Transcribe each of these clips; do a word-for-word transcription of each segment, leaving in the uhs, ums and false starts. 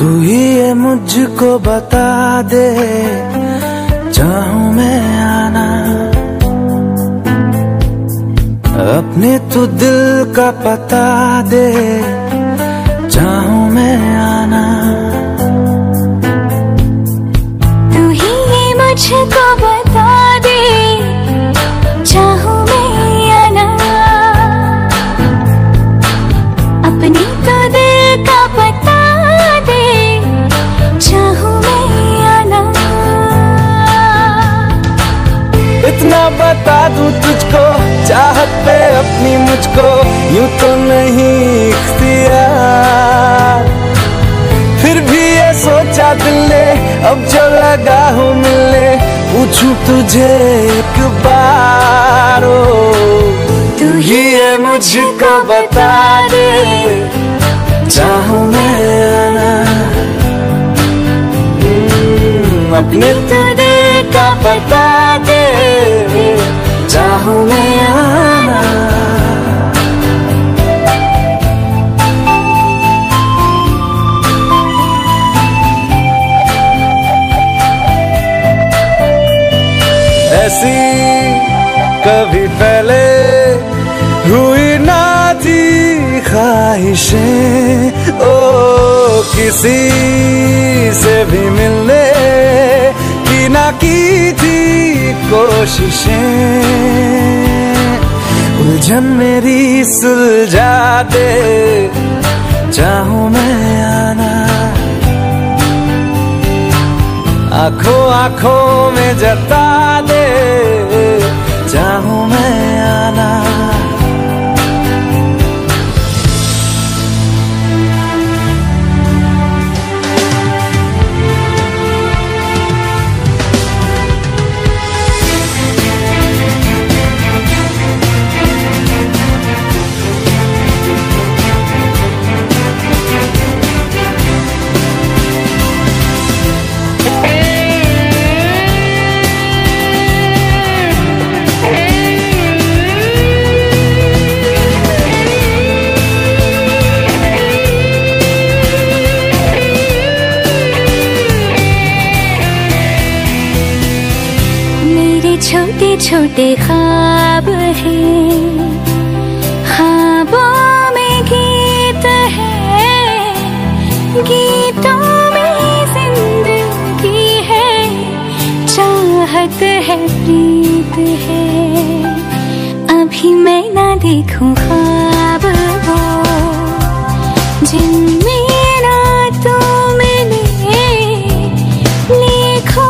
तू ही ये मुझको बता दे, चाहूं मैं आना अपने तू दिल का पता दे, चाहूं मैं आना। तू ही ये मुझको बता दे, चाहूं मैं आना अपने तो दिल का पता दे, चाहूं मैं आना। इतना बता दूं तुझको, चाहत पे अपनी मुझको यूं तो नहीं इख्तियार, फिर भी ये सोचा दिल ने अब जो लगा हूं मिलने, पूछूं तुझे एक बार ओ, तू ही है मुझको बता दे, चाहूं मैं आना अपने तो दिल का पता दे, चाहूं मैं आना। ऐसी कभी पहले हुई ना थी ख्वाहिशें ओ, किसी से भी मिलने की ना की थी कोशिशें, उलझन मेरी सुलझा दे, चाहूं मैं आना आंखों आंखों में जता दे, चाहूं मैं आना। छोटे छोटे ख्वाब हैं, ख्वाबों में गीत है, गीतों में जिंदगी है, चाहत है प्रीत है, अभी मैं ना देखूं ख्वाब वो जिनमें ना तू मिले, लिखो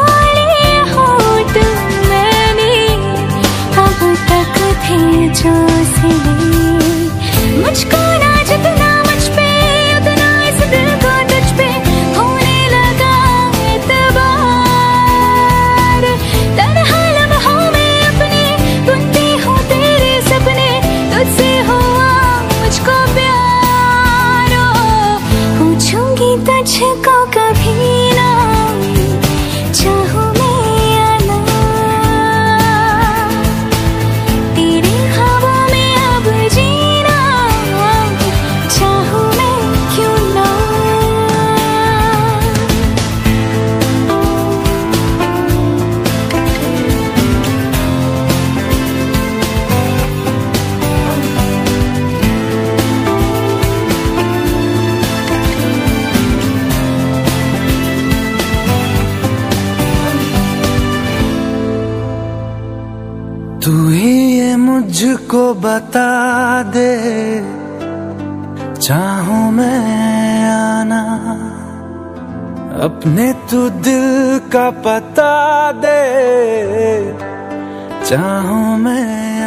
जो मुझको ना जितना मुझ पे उतना इस दिल को तुझ पे होने लगा एतबार, तन्हा लम्हों में अपने बुनती हूँ तेरे सपने, तुझसे हुआ मुझको प्यार ओ, पूछूंगी तुझको कभी ना, चाहूं तू ही ये मुझको बता दे, चाहूं मैं आना अपने तू दिल का पता दे, चाहूं मैं